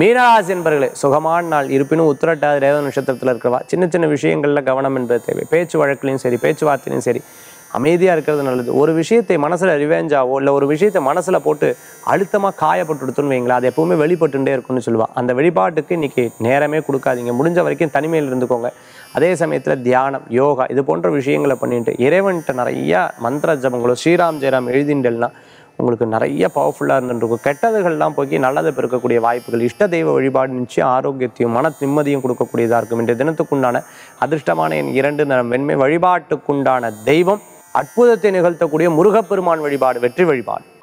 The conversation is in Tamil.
மீனராசி என்பர்களே சுகமான நாள். இருப்பினும் உத்திரட்டாதி ரேவதி நட்சத்திரத்தில் இருக்கிறவா சின்ன சின்ன விஷயங்களில் கவனம் என்பது தேவை. பேச்சு வழக்கிலையும் சரி பேச்சுவார்த்தையிலையும் சரி அமைதியாக இருக்கிறது நல்லது. ஒரு விஷயத்தை மனசில் ரிவேஞ்சாவோ இல்லை ஒரு விஷயத்தை மனசில் போட்டு அழுத்தமாக காயப்பட்டு எடுத்துன்னு வைங்களா அது எப்போவுமே வெளிப்பட்டுட்டே இருக்கும்னு சொல்லுவாள். அந்த வெளிப்பாட்டுக்கு இன்றைக்கி நேரமே கொடுக்காதீங்க. முடிஞ்ச வரைக்கும் தனிமையில் இருந்துக்கோங்க. அதே சமயத்தில் தியானம் யோகா இது போன்ற விஷயங்களை பண்ணிட்டு இறைவன்கிட்ட நிறையா மந்திர ஜபங்களோ ஸ்ரீராம் ஜெயராம் எழுதிண்டல்னா உங்களுக்கு நிறைய பவர்ஃபுல்லாக இருந்துருக்கும். கெட்டதுகள்லாம் போய் நல்லதை பெருக்கக்கூடிய வாய்ப்புகள். இஷ்ட தெய்வ வழிபாடு நிச்சயம் ஆரோக்கியத்தையும் மன நிம்மதியும் கொடுக்கக்கூடியதாக இருக்கும். இன்றைய தினத்துக்குண்டான அதிர்ஷ்டமான என் 2 நிறம் வெண்மை. வழிபாட்டுக்குண்டான தெய்வம் அற்புதத்தை நிகழ்த்தக்கூடிய முருகப்பெருமான் வழிபாடு, வெற்றி வழிபாடு.